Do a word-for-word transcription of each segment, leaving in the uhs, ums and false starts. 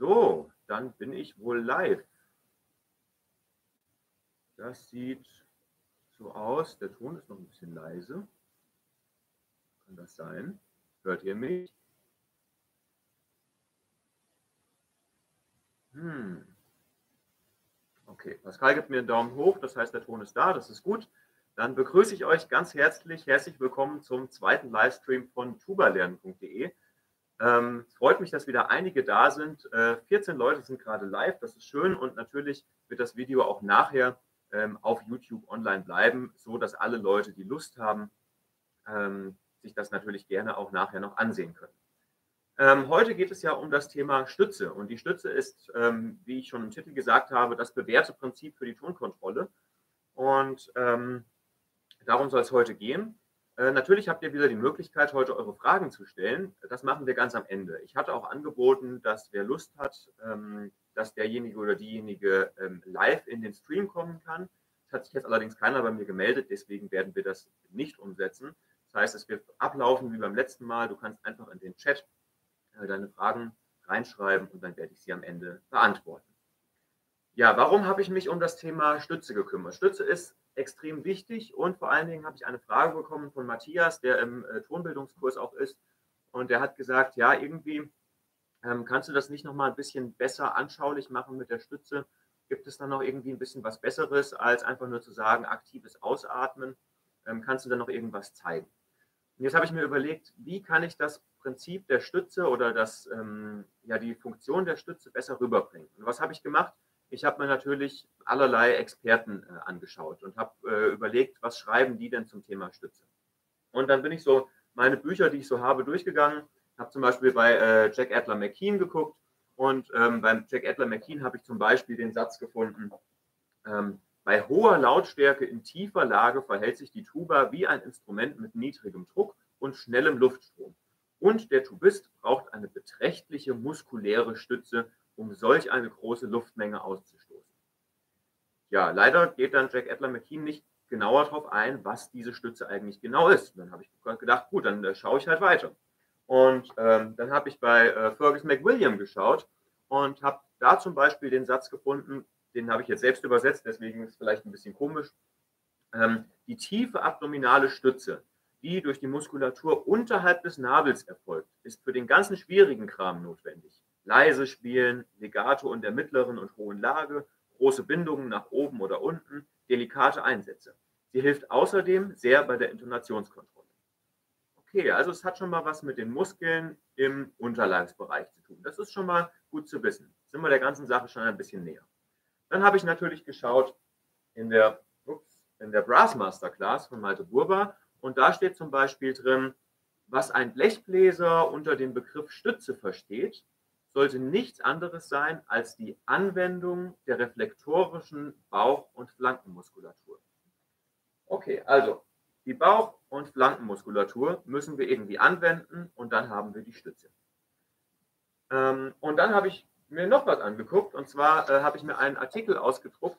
So, dann bin ich wohl live. Das sieht so aus. Der Ton ist noch ein bisschen leise. Kann das sein? Hört ihr mich? Hm. Okay, Pascal gibt mir einen Daumen hoch, das heißt, der Ton ist da, das ist gut. Dann begrüße ich euch ganz herzlich, herzlich willkommen zum zweiten Livestream von tubalernen punkt de. Ähm, es freut mich, dass wieder einige da sind. Äh, vierzehn Leute sind gerade live, das ist schön, und natürlich wird das Video auch nachher ähm, auf YouTube online bleiben, so dass alle Leute, die Lust haben, ähm, sich das natürlich gerne auch nachher noch ansehen können. Ähm, heute geht es ja um das Thema Stütze, und die Stütze ist, ähm, wie ich schon im Titel gesagt habe, das bewährte Prinzip für die Tonkontrolle, und ähm, darum soll es heute gehen. Äh, natürlich habt ihr wieder die Möglichkeit, heute eure Fragen zu stellen. Das machen wir ganz am Ende. Ich hatte auch angeboten, dass wer Lust hat, ähm, dass derjenige oder diejenige ähm, live in den Stream kommen kann. Das hat sich jetzt allerdings keiner bei mir gemeldet, deswegen werden wir das nicht umsetzen. Das heißt, es wird ablaufen wie beim letzten Mal. Du kannst einfach in den Chat deine Fragen reinschreiben und dann werde ich sie am Ende beantworten. Ja, warum habe ich mich um das Thema Stütze gekümmert? Stütze ist extrem wichtig, und vor allen Dingen habe ich eine Frage bekommen von Matthias, der im äh, Tonbildungskurs auch ist, und der hat gesagt, ja, irgendwie ähm, kannst du das nicht nochmal ein bisschen besser anschaulich machen mit der Stütze? Gibt es dann noch irgendwie ein bisschen was Besseres, als einfach nur zu sagen, aktives Ausatmen? Ähm, kannst du dann noch irgendwas zeigen? Und jetzt habe ich mir überlegt, wie kann ich das Prinzip der Stütze oder das, ähm, ja, die Funktion der Stütze besser rüberbringen. Und was habe ich gemacht? Ich habe mir natürlich allerlei Experten äh, angeschaut und habe äh, überlegt, was schreiben die denn zum Thema Stütze. Und dann bin ich so meine Bücher, die ich so habe, durchgegangen, habe zum Beispiel bei äh, Jack Adler-McKean geguckt, und ähm, beim Jack Adler-McKean habe ich zum Beispiel den Satz gefunden, ähm, bei hoher Lautstärke in tiefer Lage verhält sich die Tuba wie ein Instrument mit niedrigem Druck und schnellem Luftstrom. Und der Tubist braucht eine beträchtliche muskuläre Stütze, um solch eine große Luftmenge auszustoßen. Ja, leider geht dann Jack Adler-McKean nicht genauer darauf ein, was diese Stütze eigentlich genau ist. Und dann habe ich gedacht, gut, dann äh, schaue ich halt weiter. Und ähm, dann habe ich bei äh, Fergus McWilliam geschaut und habe da zum Beispiel den Satz gefunden, den habe ich jetzt selbst übersetzt, deswegen ist es vielleicht ein bisschen komisch. Ähm, die tiefe abdominale Stütze, die durch die Muskulatur unterhalb des Nabels erfolgt, ist für den ganzen schwierigen Kram notwendig. Leise spielen, Legato in der mittleren und hohen Lage, große Bindungen nach oben oder unten, delikate Einsätze. Sie hilft außerdem sehr bei der Intonationskontrolle. Okay, also es hat schon mal was mit den Muskeln im Unterleibsbereich zu tun. Das ist schon mal gut zu wissen. Sind wir der ganzen Sache schon ein bisschen näher. Dann habe ich natürlich geschaut in der, ups, in der Brass Masterclass von Malte Burba. Und da steht zum Beispiel drin, was ein Blechbläser unter dem Begriff Stütze versteht, sollte nichts anderes sein als die Anwendung der reflektorischen Bauch- und Flankenmuskulatur. Okay, also die Bauch- und Flankenmuskulatur müssen wir irgendwie anwenden, und dann haben wir die Stütze. Ähm, und dann habe ich mir noch was angeguckt, und zwar äh, habe ich mir einen Artikel ausgedruckt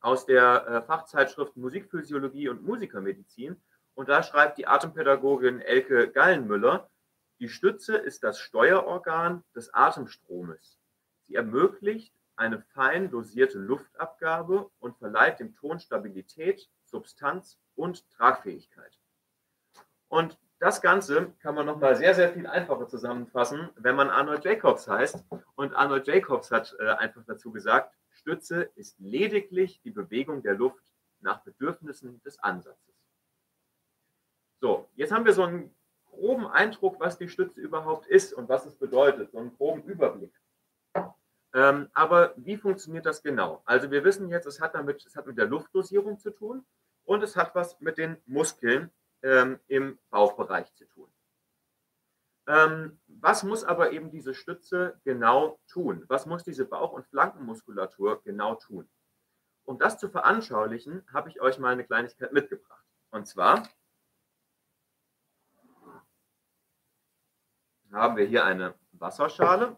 aus der äh, Fachzeitschrift Musikphysiologie und Musikermedizin. Und da schreibt die Atempädagogin Elke Gallenmüller, die Stütze ist das Steuerorgan des Atemstromes. Sie ermöglicht eine fein dosierte Luftabgabe und verleiht dem Ton Stabilität, Substanz und Tragfähigkeit. Und das Ganze kann man nochmal sehr, sehr viel einfacher zusammenfassen, wenn man Arnold Jacobs heißt. Und Arnold Jacobs hat äh, einfach dazu gesagt, Stütze ist lediglich die Bewegung der Luft nach Bedürfnissen des Ansatzes. So, jetzt haben wir so einen groben Eindruck, was die Stütze überhaupt ist und was es bedeutet, so einen groben Überblick. Ähm, aber wie funktioniert das genau? Also wir wissen jetzt, es hat, damit, es hat mit der Luftdosierung zu tun, und es hat was mit den Muskeln ähm, im Bauchbereich zu tun. Ähm, was muss aber eben diese Stütze genau tun? Was muss diese Bauch- und Flankenmuskulatur genau tun? Um das zu veranschaulichen, habe ich euch mal eine Kleinigkeit mitgebracht. Und zwar haben wir hier eine Wasserschale,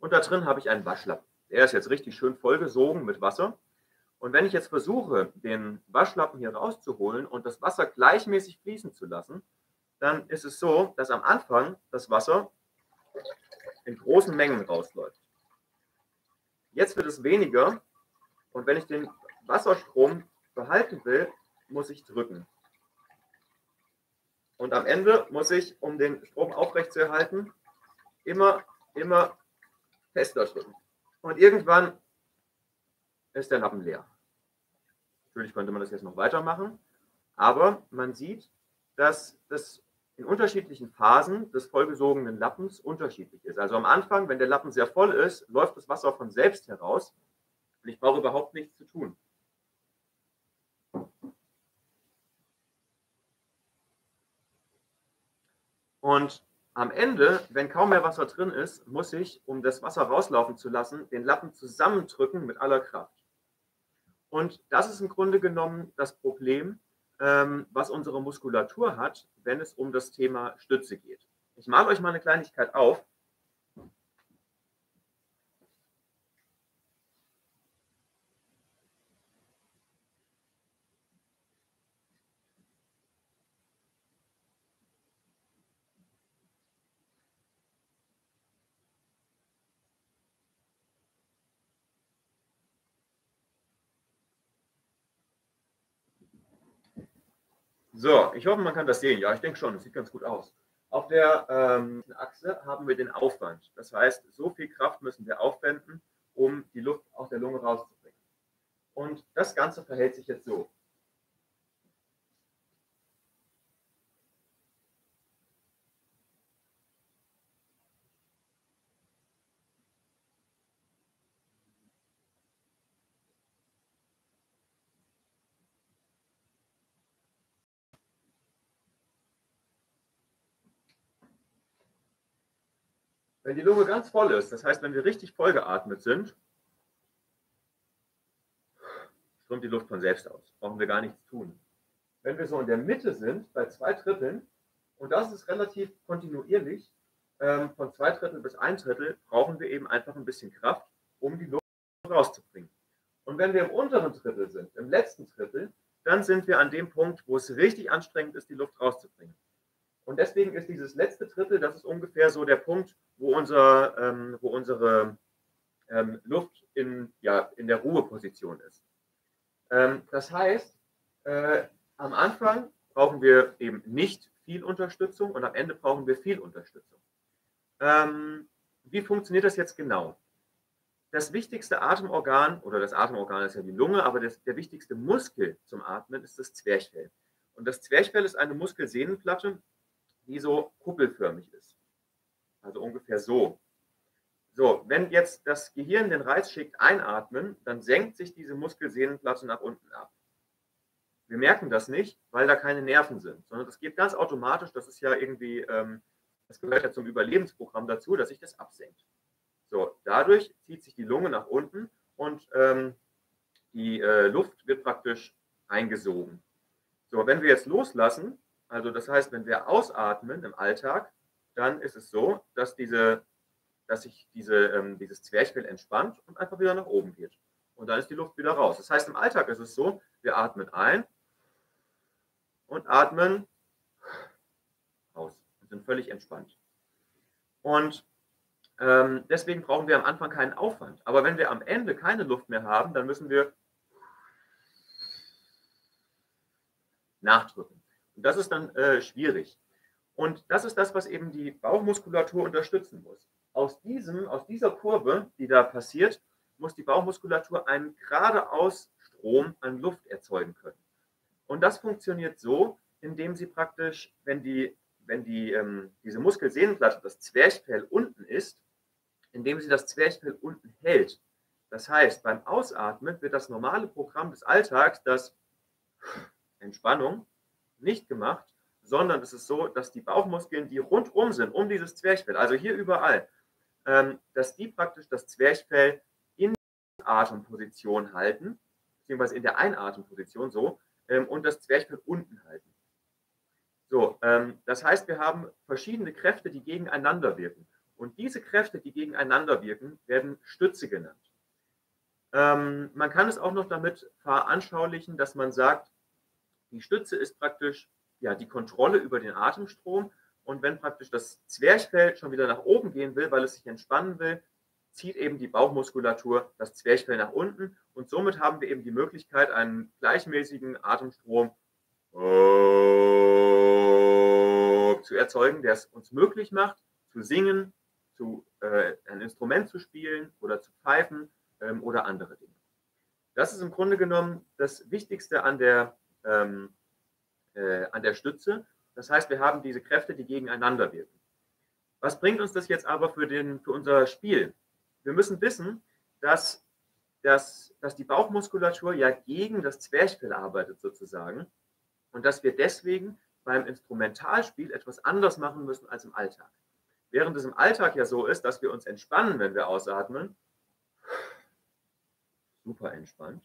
und da drin habe ich einen Waschlappen. Der ist jetzt richtig schön vollgesogen mit Wasser. Und wenn ich jetzt versuche, den Waschlappen hier rauszuholen und das Wasser gleichmäßig fließen zu lassen, dann ist es so, dass am Anfang das Wasser in großen Mengen rausläuft. Jetzt wird es weniger und wenn ich den Wasserstrom behalten will, muss ich drücken. Und am Ende muss ich, um den Strom aufrechtzuerhalten, immer, immer fester drücken. Und irgendwann ist der Nappen leer. Natürlich könnte man das jetzt noch weitermachen, aber man sieht, dass das in unterschiedlichen Phasen des vollgesogenen Lappens unterschiedlich ist. Also am Anfang, wenn der Lappen sehr voll ist, läuft das Wasser von selbst heraus und ich brauche überhaupt nichts zu tun. Und am Ende, wenn kaum mehr Wasser drin ist, muss ich, um das Wasser rauslaufen zu lassen, den Lappen zusammendrücken mit aller Kraft. Und das ist im Grunde genommen das Problem, was unsere Muskulatur hat, wenn es um das Thema Stütze geht. Ich male euch mal eine Kleinigkeit auf. So, ich hoffe, man kann das sehen. Ja, ich denke schon, das sieht ganz gut aus. Auf der ähm, Achse haben wir den Aufwand. Das heißt, so viel Kraft müssen wir aufwenden, um die Luft aus der Lunge rauszubringen. Und das Ganze verhält sich jetzt so. Wenn die Lunge ganz voll ist, das heißt, wenn wir richtig vollgeatmet sind, strömt die Luft von selbst aus. Brauchen wir gar nichts tun. Wenn wir so in der Mitte sind, bei zwei Dritteln, und das ist relativ kontinuierlich, ähm, von zwei Drittel bis ein Drittel, brauchen wir eben einfach ein bisschen Kraft, um die Luft rauszubringen. Und wenn wir im unteren Drittel sind, im letzten Drittel, dann sind wir an dem Punkt, wo es richtig anstrengend ist, die Luft rauszubringen. Und deswegen ist dieses letzte Drittel, das ist ungefähr so der Punkt, wo, unser, ähm, wo unsere ähm, Luft in, ja, in der Ruheposition ist. Ähm, das heißt, äh, am Anfang brauchen wir eben nicht viel Unterstützung und am Ende brauchen wir viel Unterstützung. Ähm, wie funktioniert das jetzt genau? Das wichtigste Atemorgan, oder das Atemorgan ist ja die Lunge, aber das, der wichtigste Muskel zum Atmen ist das Zwerchfell. Und das Zwerchfell ist eine Muskelsehnenplatte, die so kuppelförmig ist. Also ungefähr so. So, wenn jetzt das Gehirn den Reiz schickt, einatmen, dann senkt sich diese Muskelsehnenplatte nach unten ab. Wir merken das nicht, weil da keine Nerven sind, sondern das geht ganz automatisch. Das ist ja irgendwie, ähm, das gehört ja zum Überlebensprogramm dazu, dass sich das absenkt. So, dadurch zieht sich die Lunge nach unten und ähm, die äh, Luft wird praktisch eingesogen. So, wenn wir jetzt loslassen, also das heißt, wenn wir ausatmen im Alltag, dann ist es so, dass, diese, dass sich diese, ähm, dieses Zwerchfell entspannt und einfach wieder nach oben geht. Und dann ist die Luft wieder raus. Das heißt, im Alltag ist es so, wir atmen ein und atmen aus. Wir sind völlig entspannt. Und ähm, deswegen brauchen wir am Anfang keinen Aufwand. Aber wenn wir am Ende keine Luft mehr haben, dann müssen wir nachdrücken. Und das ist dann äh, schwierig. Und das ist das, was eben die Bauchmuskulatur unterstützen muss. Aus, diesem, aus dieser Kurve, die da passiert, muss die Bauchmuskulatur einen geradeaus Strom an Luft erzeugen können. Und das funktioniert so, indem sie praktisch, wenn, die, wenn die, ähm, diese Muskelsehnenplatte, das Zwerchfell unten ist, indem sie das Zwerchfell unten hält. Das heißt, beim Ausatmen wird das normale Programm des Alltags, das Entspannung, nicht gemacht, sondern es ist so, dass die Bauchmuskeln, die rundum sind, um dieses Zwerchfell, also hier überall, dass die praktisch das Zwerchfell in der Atemposition halten, beziehungsweise in der Einatemposition so, und das Zwerchfell unten halten. So, das heißt, wir haben verschiedene Kräfte, die gegeneinander wirken. Und diese Kräfte, die gegeneinander wirken, werden Stütze genannt. Man kann es auch noch damit veranschaulichen, dass man sagt, die Stütze ist praktisch ja, die Kontrolle über den Atemstrom und wenn praktisch das Zwerchfell schon wieder nach oben gehen will, weil es sich entspannen will, zieht eben die Bauchmuskulatur das Zwerchfell nach unten und somit haben wir eben die Möglichkeit, einen gleichmäßigen Atemstrom zu erzeugen, der es uns möglich macht, zu singen, zu, äh, ein Instrument zu spielen oder zu pfeifen ähm, oder andere Dinge. Das ist im Grunde genommen das Wichtigste an der, ähm, äh, an der Stütze. Das heißt, wir haben diese Kräfte, die gegeneinander wirken. Was bringt uns das jetzt aber für, den, für unser Spiel? Wir müssen wissen, dass, dass, dass die Bauchmuskulatur ja gegen das Zwerchfell arbeitet sozusagen und dass wir deswegen beim Instrumentalspiel etwas anders machen müssen als im Alltag. Während es im Alltag ja so ist, dass wir uns entspannen, wenn wir ausatmen, super entspannt,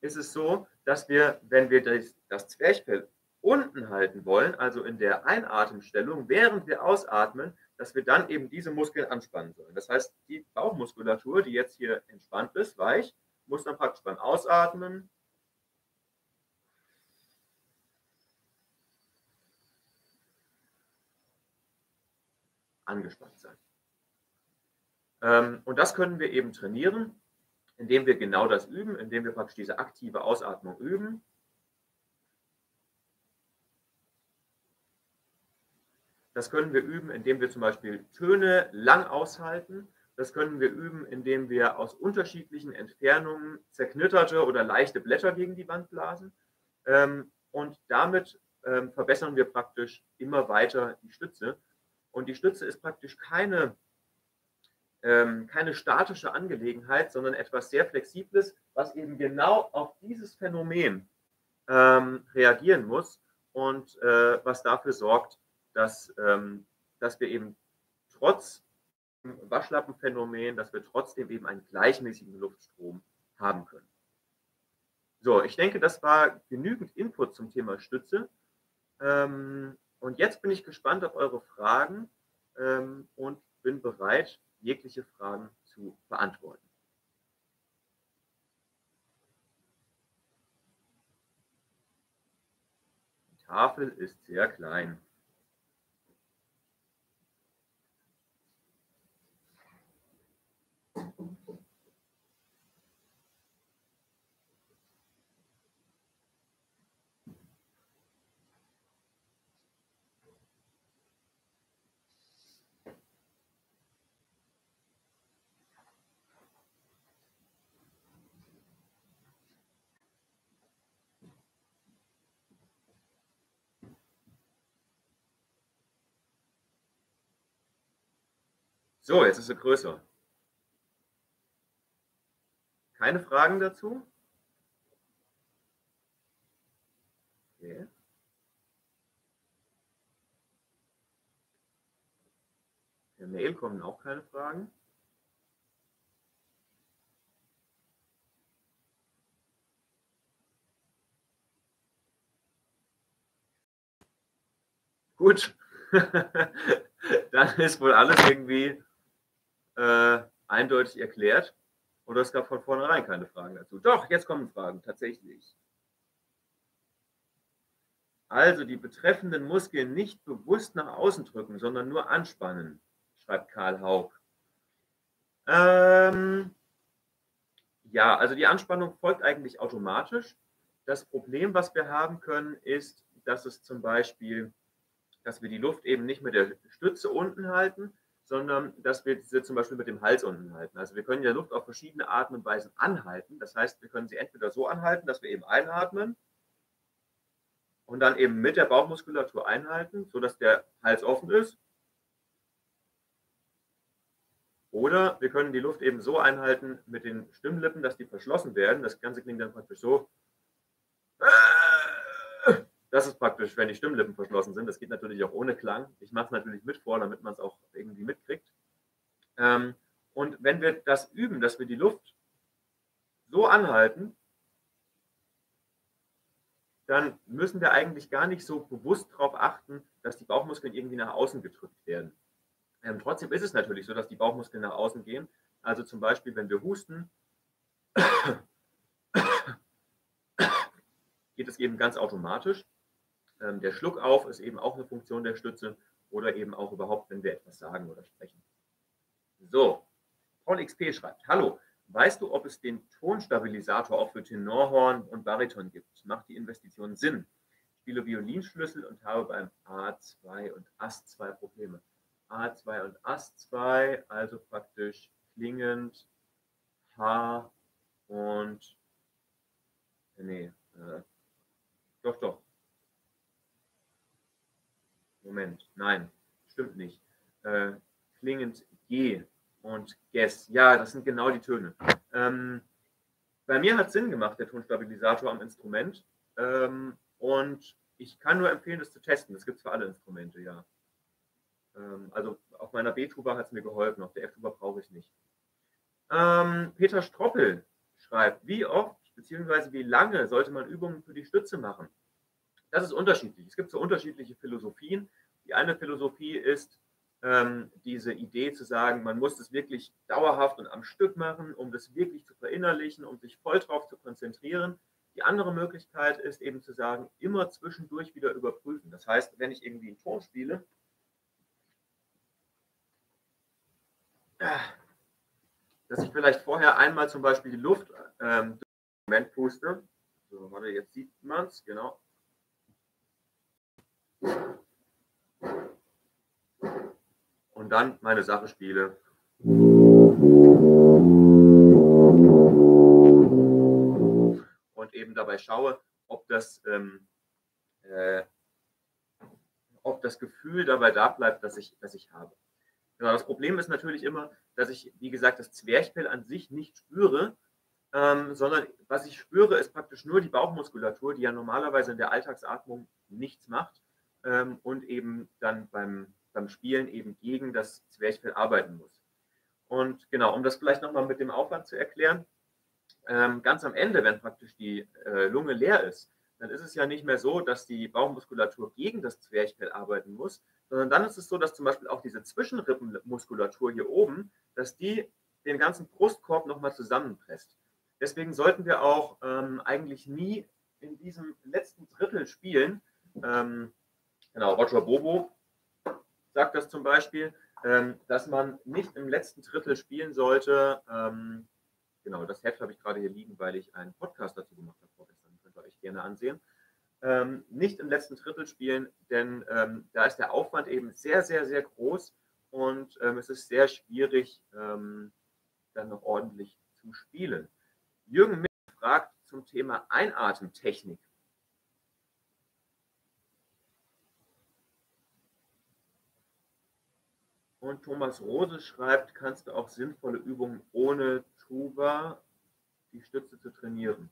ist es so, dass wir, wenn wir das, das Zwerchfell unten halten wollen, also in der Einatemstellung, während wir ausatmen, dass wir dann eben diese Muskeln anspannen sollen. Das heißt, die Bauchmuskulatur, die jetzt hier entspannt ist, weich, muss dann praktisch beim Ausatmen angespannt sein. Und das können wir eben trainieren, indem wir genau das üben, indem wir praktisch diese aktive Ausatmung üben. Das können wir üben, indem wir zum Beispiel Töne lang aushalten. Das können wir üben, indem wir aus unterschiedlichen Entfernungen zerknitterte oder leichte Blätter gegen die Wand blasen. Und damit verbessern wir praktisch immer weiter die Stütze. Und die Stütze ist praktisch keine keine statische Angelegenheit, sondern etwas sehr Flexibles, was eben genau auf dieses Phänomen ähm, reagieren muss und äh, was dafür sorgt, dass, ähm, dass wir eben trotz dem Waschlappenphänomen, dass wir trotzdem eben einen gleichmäßigen Luftstrom haben können. So, ich denke, das war genügend Input zum Thema Stütze. Ähm, und jetzt bin ich gespannt auf eure Fragen ähm, und bin bereit, jegliche Fragen zu beantworten. Die Tafel ist sehr klein. So, jetzt ist sie größer. Keine Fragen dazu? Okay. Per Mail kommen auch keine Fragen. Gut. Dann ist wohl alles irgendwie Äh, eindeutig erklärt oder es gab von vornherein keine Fragen dazu. Doch, jetzt kommen Fragen, tatsächlich. Also die betreffenden Muskeln nicht bewusst nach außen drücken, sondern nur anspannen, schreibt Karl Haug. Ähm, ja, also die Anspannung folgt eigentlich automatisch. Das Problem, was wir haben können, ist, dass es zum Beispiel, dass wir die Luft eben nicht mit der Stütze unten halten, sondern dass wir sie zum Beispiel mit dem Hals unten halten. Also wir können ja Luft auf verschiedene Arten und Weisen anhalten. Das heißt, wir können sie entweder so anhalten, dass wir eben einatmen und dann eben mit der Bauchmuskulatur einhalten, sodass der Hals offen ist. Oder wir können die Luft eben so einhalten mit den Stimmlippen, dass die verschlossen werden. Das Ganze klingt dann praktisch so. Das ist praktisch, wenn die Stimmlippen verschlossen sind. Das geht natürlich auch ohne Klang. Ich mache es natürlich mit vor, damit man es auch irgendwie mitkriegt. Ähm, und wenn wir das üben, dass wir die Luft so anhalten, dann müssen wir eigentlich gar nicht so bewusst darauf achten, dass die Bauchmuskeln irgendwie nach außen gedrückt werden. Ähm, trotzdem ist es natürlich so, dass die Bauchmuskeln nach außen gehen. Also zum Beispiel, wenn wir husten, geht es eben ganz automatisch. Der Schluck auf ist eben auch eine Funktion der Stütze oder eben auch überhaupt, wenn wir etwas sagen oder sprechen. So, Paul X P schreibt, hallo, weißt du, ob es den Tonstabilisator auch für Tenorhorn und Bariton gibt? Macht die Investition Sinn? Ich spiele Violinschlüssel und habe beim A zwei und A S zwei Probleme. A zwei und A S zwei, also praktisch klingend H und nee, äh, doch, doch. Moment, nein, stimmt nicht. Äh, klingend G und Ges. Ja, das sind genau die Töne. Ähm, bei mir hat es Sinn gemacht, der Tonstabilisator am Instrument. Ähm, und ich kann nur empfehlen, das zu testen. Das gibt es für alle Instrumente, ja. Ähm, also auf meiner B-Tuba hat es mir geholfen, auf der F-Tuba brauche ich nicht. Ähm, Peter Stroppel schreibt, wie oft bzw. wie lange sollte man Übungen für die Stütze machen? Das ist unterschiedlich. Es gibt so unterschiedliche Philosophien. Die eine Philosophie ist ähm, diese Idee zu sagen, man muss es wirklich dauerhaft und am Stück machen, um das wirklich zu verinnerlichen, um sich voll drauf zu konzentrieren. Die andere Möglichkeit ist eben zu sagen, immer zwischendurch wieder überprüfen. Das heißt, wenn ich irgendwie einen Ton spiele, dass ich vielleicht vorher einmal zum Beispiel die Luft ähm, durch den Moment puste. So, warte, jetzt sieht man es, genau. Und dann meine Sache spiele. Und eben dabei schaue, ob das, ähm, äh, ob das Gefühl dabei da bleibt, das ich, das ich habe. Genau, das Problem ist natürlich immer, dass ich, wie gesagt, das Zwerchfell an sich nicht spüre, ähm, sondern was ich spüre, ist praktisch nur die Bauchmuskulatur, die ja normalerweise in der Alltagsatmung nichts macht. Und eben dann beim, beim Spielen eben gegen das Zwerchfell arbeiten muss. Und genau, um das vielleicht nochmal mit dem Aufwand zu erklären, ähm, ganz am Ende, wenn praktisch die äh, Lunge leer ist, dann ist es ja nicht mehr so, dass die Bauchmuskulatur gegen das Zwerchfell arbeiten muss, sondern dann ist es so, dass zum Beispiel auch diese Zwischenrippenmuskulatur hier oben, dass die den ganzen Brustkorb nochmal zusammenpresst. Deswegen sollten wir auch ähm, eigentlich nie in diesem letzten Drittel spielen, ähm, Genau, Roger Bobo sagt das zum Beispiel, ähm, dass man nicht im letzten Drittel spielen sollte. Ähm, genau, das Heft habe ich gerade hier liegen, weil ich einen Podcast dazu gemacht habe vorgestern. Könnt ihr euch gerne ansehen. Ähm, nicht im letzten Drittel spielen, denn ähm, da ist der Aufwand eben sehr, sehr, sehr groß und ähm, es ist sehr schwierig, ähm, dann noch ordentlich zu spielen. Jürgen Mick fragt zum Thema Einatemtechnik. Und Thomas Rose schreibt, kannst du auch sinnvolle Übungen ohne Tuba die Stütze zu trainieren?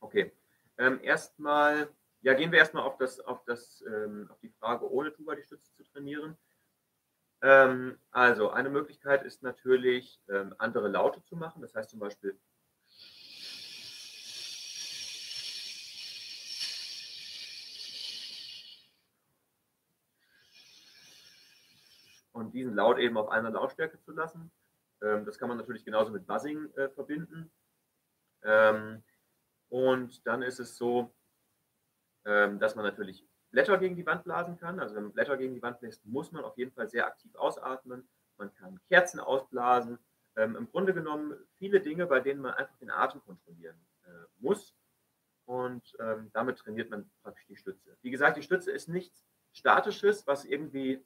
Okay, ähm, erstmal, ja, gehen wir erstmal auf, das, auf, das, ähm, auf die Frage, ohne Tuba die Stütze zu trainieren. Ähm, also, eine Möglichkeit ist natürlich, ähm, andere Laute zu machen, das heißt zum Beispiel, und diesen Laut eben auf einer Lautstärke zu lassen. Das kann man natürlich genauso mit Buzzing verbinden. Und dann ist es so, dass man natürlich Blätter gegen die Wand blasen kann. Also wenn man Blätter gegen die Wand bläst, muss man auf jeden Fall sehr aktiv ausatmen. Man kann Kerzen ausblasen. Im Grunde genommen viele Dinge, bei denen man einfach den Atem kontrollieren muss. Und damit trainiert man praktisch die Stütze. Wie gesagt, die Stütze ist nichts Statisches, was irgendwie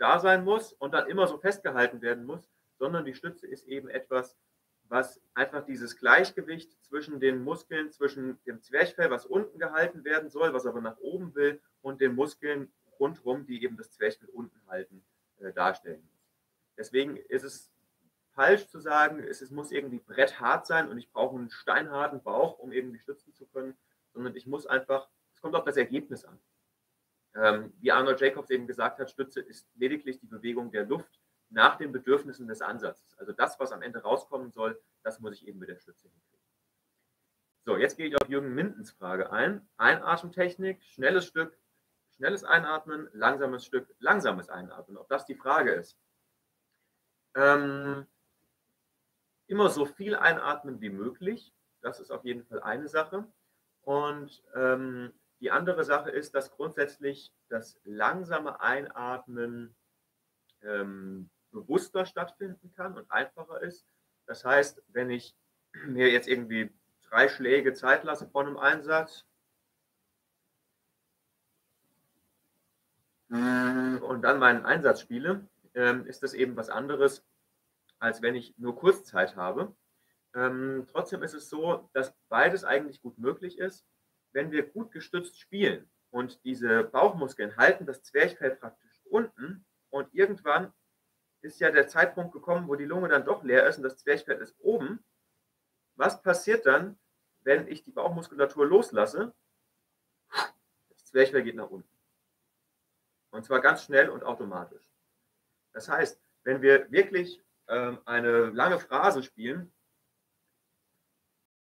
da sein muss und dann immer so festgehalten werden muss, sondern die Stütze ist eben etwas, was einfach dieses Gleichgewicht zwischen den Muskeln, zwischen dem Zwerchfell, was unten gehalten werden soll, was aber nach oben will, und den Muskeln rundherum, die eben das Zwerchfell unten halten, äh, darstellen muss. Deswegen ist es falsch zu sagen, es, es muss irgendwie bretthart sein und ich brauche einen steinharten Bauch, um eben die Stützen zu können, sondern ich muss einfach, es kommt auf das Ergebnis an. Wie Arnold Jacobs eben gesagt hat, Stütze ist lediglich die Bewegung der Luft nach den Bedürfnissen des Ansatzes. Also das, was am Ende rauskommen soll, das muss ich eben mit der Stütze hinkriegen. So, jetzt gehe ich auf Jürgen Mindens Frage ein. Einatemtechnik, schnelles Stück, schnelles Einatmen, langsames Stück, langsames Einatmen. Ob das die Frage ist? Ähm, immer so viel einatmen wie möglich. Das ist auf jeden Fall eine Sache. Und ähm, die andere Sache ist, dass grundsätzlich das langsame Einatmen ähm, bewusster stattfinden kann und einfacher ist. Das heißt, wenn ich mir jetzt irgendwie drei Schläge Zeit lasse von einem Einsatz und dann meinen Einsatz spiele, ist das eben was anderes, als wenn ich nur kurz Zeit habe. Ähm, trotzdem ist es so, dass beides eigentlich gut möglich ist, wenn wir gut gestützt spielen und diese Bauchmuskeln halten das Zwerchfell praktisch unten und irgendwann ist ja der Zeitpunkt gekommen, wo die Lunge dann doch leer ist und das Zwerchfell ist oben. Was passiert dann, wenn ich die Bauchmuskulatur loslasse? Das Zwerchfell geht nach unten. Und zwar ganz schnell und automatisch. Das heißt, wenn wir wirklich ähm, eine lange Phrase spielen,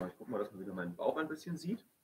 ich gucke mal, dass man wieder meinen Bauch ein bisschen sieht.